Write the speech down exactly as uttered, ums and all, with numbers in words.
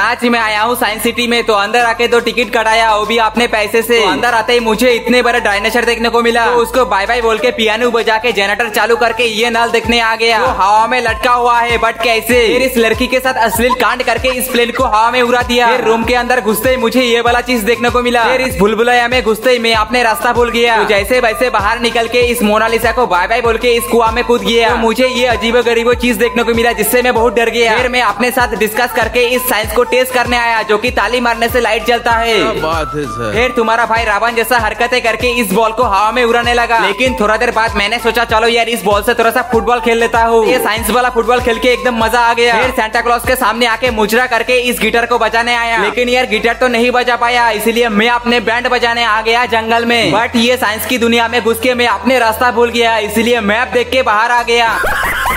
आज मैं आया हूँ साइंस सिटी में, तो अंदर आके दो टिकट कटाया, वो भी आपने पैसे से। तो अंदर आते ही मुझे इतने बड़े डायनासोर देखने को मिला, तो उसको बाय बाय बोल के पियानो बजा के जनरेटर चालू करके ये नल देखने आ गया। वो हवा में लटका हुआ है, बट कैसे? फिर इस लड़की के साथ अश्लील कांड करके इस प्लेन को हवा में उड़ा दिया। फिर रूम के अंदर घुसते ही मुझे ये वाला चीज देखने को मिला। फिर इस भुलभुलैया में घुसते ही मैं अपने रास्ता भूल गया, तो जैसे वैसे बाहर निकल के इस मोनालिसा को बाय बाय बोल के इस कुआ में कूद गया। मुझे ये अजीबो गरीबो चीज देखने को मिला, जिससे मैं बहुत डर गया। फिर मैं अपने साथ डिस्कस करके इस साइंस टेस्ट करने आया, जो कि ताली मारने से लाइट जलता है। बात है सर। फिर तुम्हारा भाई रावण जैसा हरकतें करके इस बॉल को हवा में उड़ाने लगा। लेकिन थोड़ा देर बाद मैंने सोचा चलो यार इस बॉल से थोड़ा सा फुटबॉल खेल लेता हूँ। ये साइंस वाला फुटबॉल खेल के एकदम मजा आ गया। फिर सांता क्लॉज के सामने आके मुजरा करके इस गिटार को बजाने आया, लेकिन यार गिटार तो नहीं बजा पाया, इसीलिए मैं अपने बैंड बजाने आ गया जंगल में। बट ये साइंस की दुनिया में घुस के मैं अपने रास्ता भूल गया, इसीलिए मैप देख के बाहर आ गया।